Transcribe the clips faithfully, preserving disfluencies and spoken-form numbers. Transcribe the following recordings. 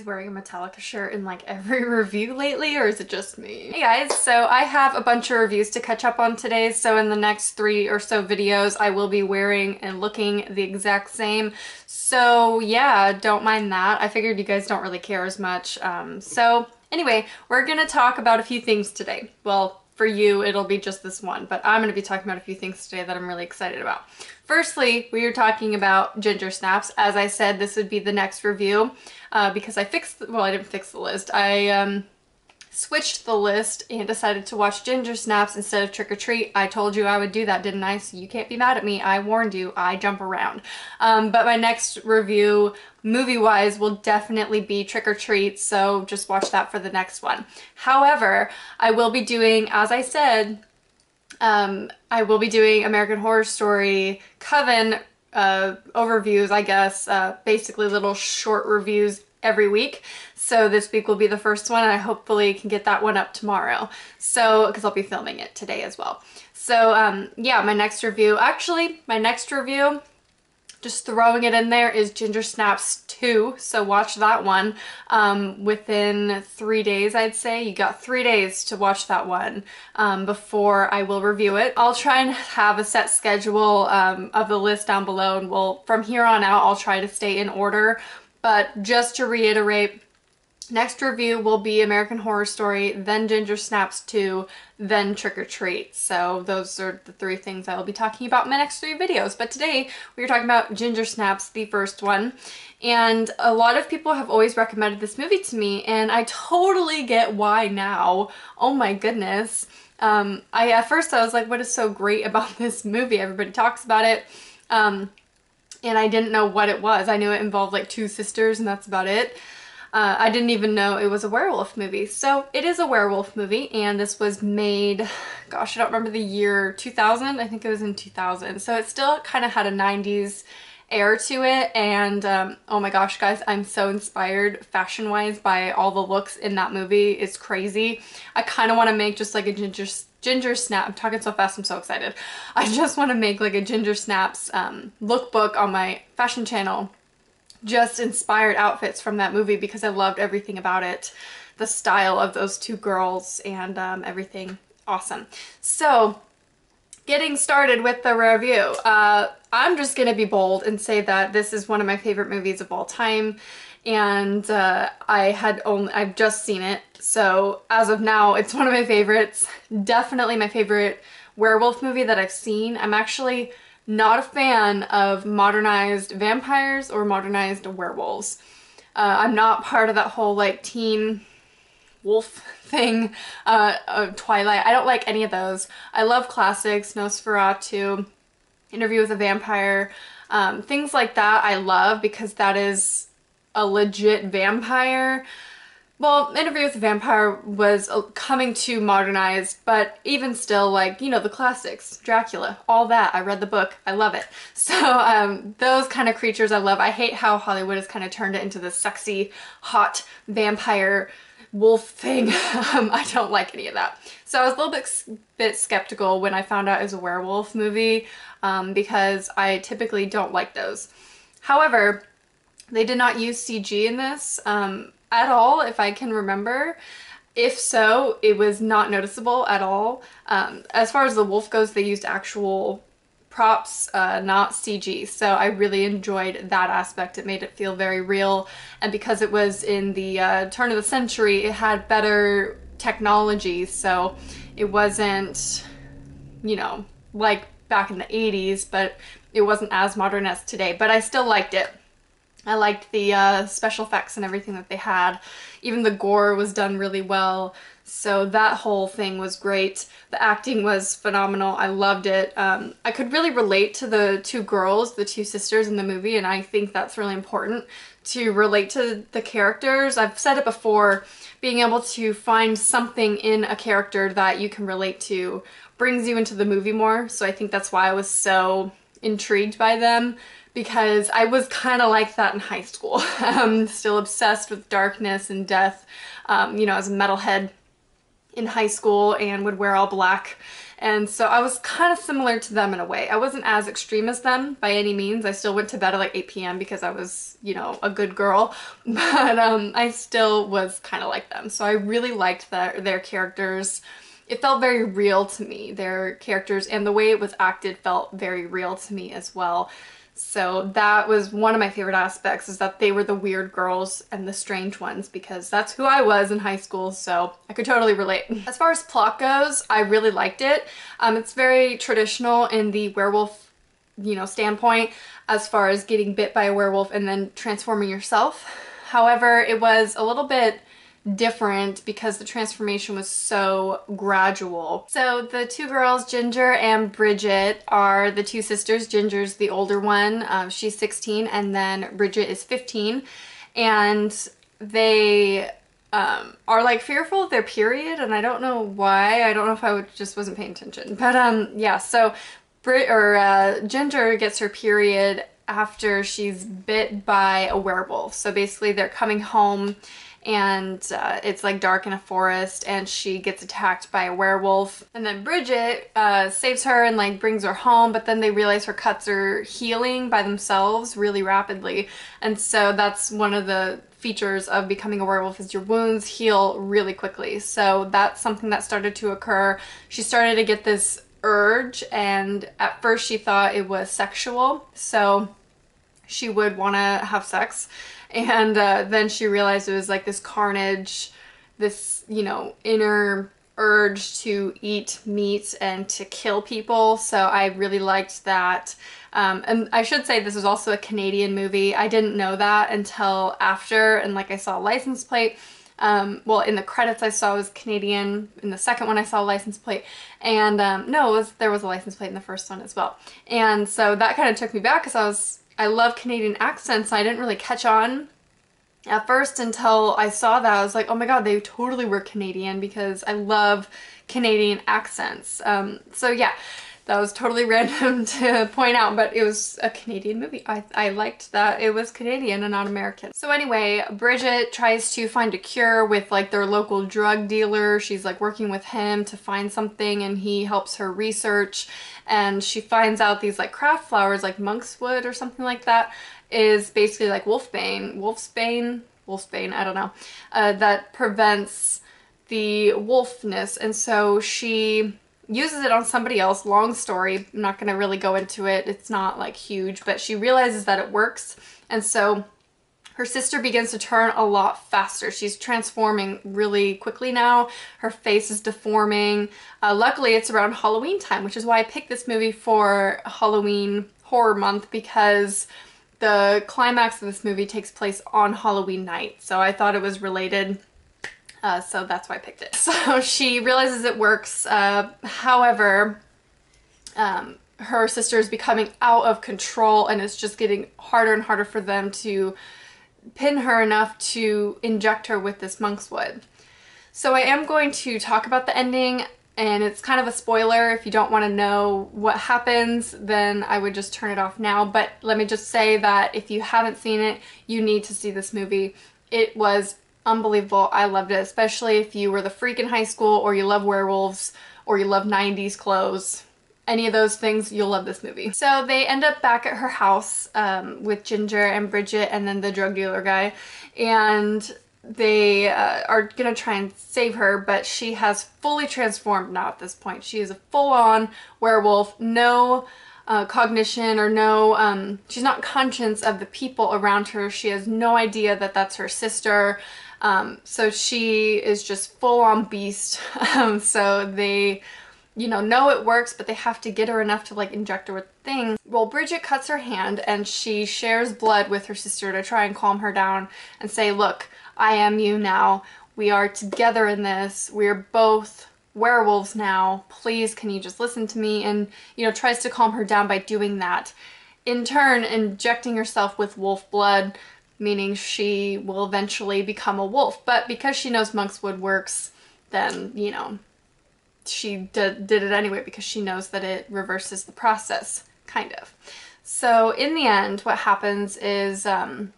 everybody's wearing a Metallica shirt in like every review lately, or is it just me? Hey guys, so I have a bunch of reviews to catch up on today, so in the next three or so videos I will be wearing and looking the exact same. So yeah, don't mind that. I figured you guys don't really care as much. Um, so anyway, we're gonna talk about a few things today. Well, for you, it'll be just this one, but I'm going to be talking about a few things today that I'm really excited about. Firstly, we are talking about Ginger Snaps. As I said, this would be the next review uh, because I fixed, the, well, I didn't fix the list. I um, switched the list and decided to watch Ginger Snaps instead of Trick or Treat. I told you I would do that, didn't I? So you can't be mad at me. I warned you. I jump around. Um, but my next review, movie-wise, will definitely be Trick or Treat, so just watch that for the next one. However, I will be doing, as I said, um, I will be doing American Horror Story Coven uh, overviews, I guess, uh, basically little short reviews every week. So this week will be the first one, and I hopefully can get that one up tomorrow. So, because I'll be filming it today as well. So um, yeah, my next review, actually, my next review, just throwing it in there, is Ginger Snaps two, so watch that one. Um, within three days, I'd say. You got three days to watch that one um, before I will review it. I'll try and have a set schedule um, of the list down below, and we'll, from here on out, I'll try to stay in order. But just to reiterate, next review will be American Horror Story, then Ginger Snaps two, then Trick or Treat. So those are the three things I will be talking about in my next three videos. But today we are talking about Ginger Snaps, the first one. And a lot of people have always recommended this movie to me, and I totally get why now. Oh my goodness. Um, I at first I was like, what is so great about this movie? Everybody talks about it. Um, and I didn't know what it was. I knew it involved like two sisters, and that's about it. Uh, I didn't even know it was a werewolf movie. So it is a werewolf movie, and this was made, gosh, I don't remember the year, two thousand? I think it was in two thousand. So it still kind of had a nineties air to it, and um, oh my gosh, guys, I'm so inspired fashion-wise by all the looks in that movie. It's crazy. I kind of want to make just like a ginger, ginger snap. I'm talking so fast, I'm so excited. I just want to make like a Ginger Snaps um, lookbook on my fashion channel. Just inspired outfits from that movie, because I loved everything about it. The style of those two girls and um, everything. Awesome. So getting started with the review. Uh, I'm just going to be bold and say that this is one of my favorite movies of all time. And uh, I had only, I've just seen it. So as of now, it's one of my favorites. Definitely my favorite werewolf movie that I've seen. I'm actually not a fan of modernized vampires or modernized werewolves. Uh, I'm not part of that whole like teen wolf thing uh, of Twilight. I don't like any of those. I love classics, Nosferatu, Interview with a Vampire, um, things like that I love, because that is a legit vampire. Well, Interview with a Vampire was coming to modernized, but even still, like, you know, the classics, Dracula, all that. I read the book. I love it. So um, those kind of creatures I love. I hate how Hollywood has kind of turned it into this sexy, hot vampire wolf thing. um, I don't like any of that. So I was a little bit, bit skeptical when I found out it was a werewolf movie um, because I typically don't like those. However, they did not use C G in this. Um, at all, if I can remember. If so, it was not noticeable at all. Um, as far as the wolf goes, they used actual props, uh, not C G, so I really enjoyed that aspect. It made it feel very real, and because it was in the uh, turn of the century, it had better technology, so it wasn't, you know, like back in the eighties, but it wasn't as modern as today, but I still liked it. I liked the uh, special effects and everything that they had. Even the gore was done really well, so that whole thing was great. The acting was phenomenal. I loved it. Um, I could really relate to the two girls, the two sisters in the movie, and I think that's really important to relate to the characters. I've said it before, being able to find something in a character that you can relate to brings you into the movie more, so I think that's why I was so intrigued by them. Because I was kind of like that in high school. I'm still obsessed with darkness and death. Um, you know, I was a metalhead in high school and would wear all black And so I was kind of similar to them in a way. I wasn't as extreme as them by any means. I still went to bed at like eight p m because I was, you know, a good girl. But um, I still was kind of like them. So I really liked their, their characters. It felt very real to me. Their characters and the way it was acted felt very real to me as well. So that was one of my favorite aspects, is that they were the weird girls and the strange ones, because that's who I was in high school, so I could totally relate. As far as plot goes, I really liked it. Um, it's very traditional in the werewolf, you know, standpoint, as far as getting bit by a werewolf and then transforming yourself. However, it was a little bit different because the transformation was so gradual. So the two girls, Ginger and Bridget, are the two sisters. Ginger's the older one, um, she's sixteen, and then Bridget is fifteen, and they um, are like fearful of their period, and I don't know why. I don't know if I would, just wasn't paying attention, but um yeah, so Brit or uh, Ginger gets her period after she's bit by a werewolf. So basically they're coming home and uh, it's like dark in a forest, and she gets attacked by a werewolf, and then Bridget uh, saves her and like brings her home, but then they realize her cuts are healing by themselves really rapidly. And so that's one of the features of becoming a werewolf, is your wounds heal really quickly. So that's something that started to occur. She started to get this urge, and at first she thought it was sexual, so she would want to have sex. And uh, then she realized it was like this carnage, this, you know, inner urge to eat meat and to kill people. So I really liked that. Um, and I should say this was also a Canadian movie. I didn't know that until after, and like I saw a license plate. Um, well, in the credits I saw it was Canadian. In the second one I saw a license plate. And um, no, it was, there was a license plate in the first one as well. And so that kind of took me back because I was... I love Canadian accents. I didn't really catch on at first until I saw that. I was like, oh my god, they totally were Canadian, because I love Canadian accents. Um, so yeah, that was totally random to point out, but it was a Canadian movie. I, I liked that it was Canadian and not American. So anyway, Bridget tries to find a cure with like their local drug dealer. She's like working with him to find something, and he helps her research. And she finds out these like craft flowers, like monkswood or something like that, is basically like wolfsbane, wolfsbane, wolfsbane, I don't know, uh, that prevents the wolfness. And so she uses it on somebody else. Long story, I'm not gonna really go into it. It's not like huge, but she realizes that it works. And so her sister begins to turn a lot faster. She's transforming really quickly now. Her face is deforming. Uh, luckily, it's around Halloween time, which is why I picked this movie for Halloween Horror Month, because the climax of this movie takes place on Halloween night. So I thought it was related. Uh, so that's why I picked it. So she realizes it works. Uh, however, um, her sister is becoming out of control, and it's just getting harder and harder for them to pin her enough to inject her with this monkswood. So I am going to talk about the ending, and it's kind of a spoiler. If you don't want to know what happens, then I would just turn it off now. But let me just say that if you haven't seen it, you need to see this movie. It was unbelievable. I loved it, especially if you were the freak in high school, or you love werewolves, or you love nineties clothes. Any of those things, you'll love this movie. So they end up back at her house um, with Ginger and Bridget and then the drug dealer guy, and they uh, are gonna try and save her, but she has fully transformed now at this point. She is a full-on werewolf, no uh, cognition or no, um, she's not conscious of the people around her. She has no idea that that's her sister. Um, so she is just full-on beast. um, so they... you know, know it works, but they have to get her enough to like inject her with things. Well, Bridget cuts her hand, and she shares blood with her sister to try and calm her down and say, look, I am you now. We are together in this. We are both werewolves now. Please, can you just listen to me? And, you know, tries to calm her down by doing that. In turn, injecting herself with wolf blood, meaning she will eventually become a wolf. But because she knows monkswood works, then, you know, she did, did it anyway, because she knows that it reverses the process, kind of. So in the end, what happens is um,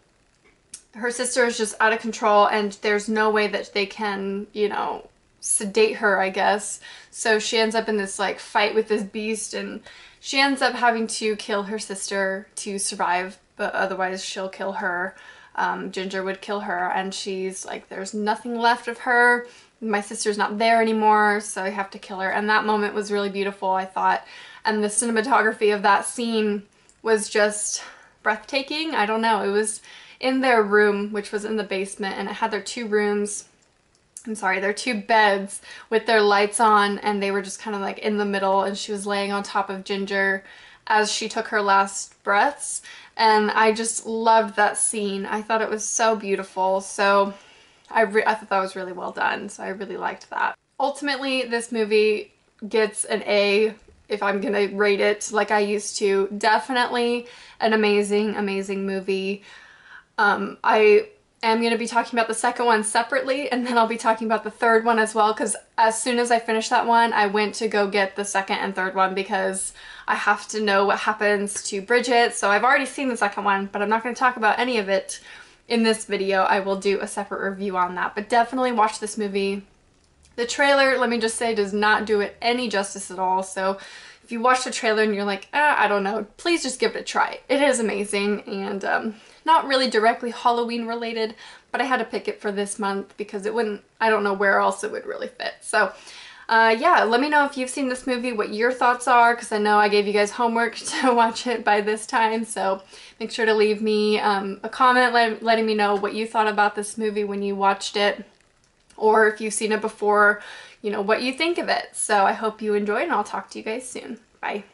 her sister is just out of control, and there's no way that they can, you know, sedate her, I guess. So she ends up in this like fight with this beast, and she ends up having to kill her sister to survive, but otherwise she'll kill her. Um, Ginger would kill her, and she's like, there's nothing left of her. My sister's not there anymore, so I have to kill her. And that moment was really beautiful, I thought. And the cinematography of that scene was just breathtaking. I don't know. It was in their room, which was in the basement, and it had their two rooms. I'm sorry, their two beds with their lights on, and they were just kind of like in the middle, and she was laying on top of Ginger as she took her last breaths. And I just loved that scene. I thought it was so beautiful. So I, re I thought that was really well done. So I really liked that. Ultimately, this movie gets an A if I'm gonna rate it like I used to. Definitely an amazing, amazing movie. Um, I am gonna be talking about the second one separately, and then I'll be talking about the third one as well, because as soon as I finished that one, I went to go get the second and third one because I have to know what happens to Bridget. So I've already seen the second one, but I'm not gonna talk about any of it in this video. I will do a separate review on that, but definitely watch this movie. The trailer, let me just say, does not do it any justice at all, so if you watch the trailer and you're like, ah, I don't know, please just give it a try. It is amazing, and um, not really directly Halloween related, but I had to pick it for this month because it wouldn't, I don't know where else it would really fit. So uh, yeah, let me know if you've seen this movie, what your thoughts are, because I know I gave you guys homework to watch it by this time, so make sure to leave me um, a comment let, letting me know what you thought about this movie when you watched it, or if you've seen it before, you know, what you think of it. So I hope you enjoyed, and I'll talk to you guys soon. Bye.